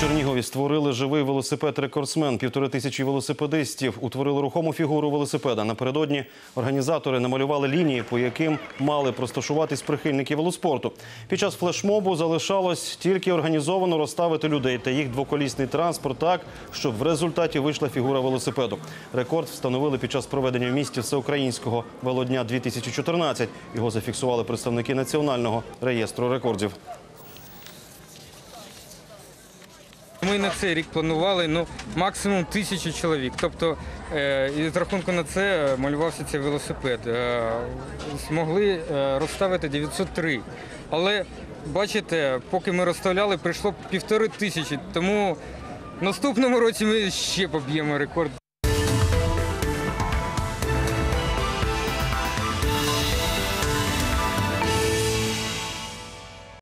В Чернігові створили живий велосипед-рекордсмен. 1500 велосипедистів утворили рухому фігуру велосипеда. Напередодні організатори намалювали лінії, по яким мали розташуватись прихильники велоспорту. Під час флешмобу залишалось тільки організовано розставити людей та їх двоколісний транспорт так, щоб в результаті вийшла фігура велосипеду. Рекорд встановили під час проведення в місті Всеукраїнського велодня 2014. Його зафіксували представники Національного реєстру рекордів. Ми на цей рік планували максимум 1000 чоловік, тобто з рахунку на це малювався цей велосипед. Змогли розставити 903, але бачите, поки ми розставляли, прийшло 1500, тому в наступному році ми ще поб'ємо рекорд.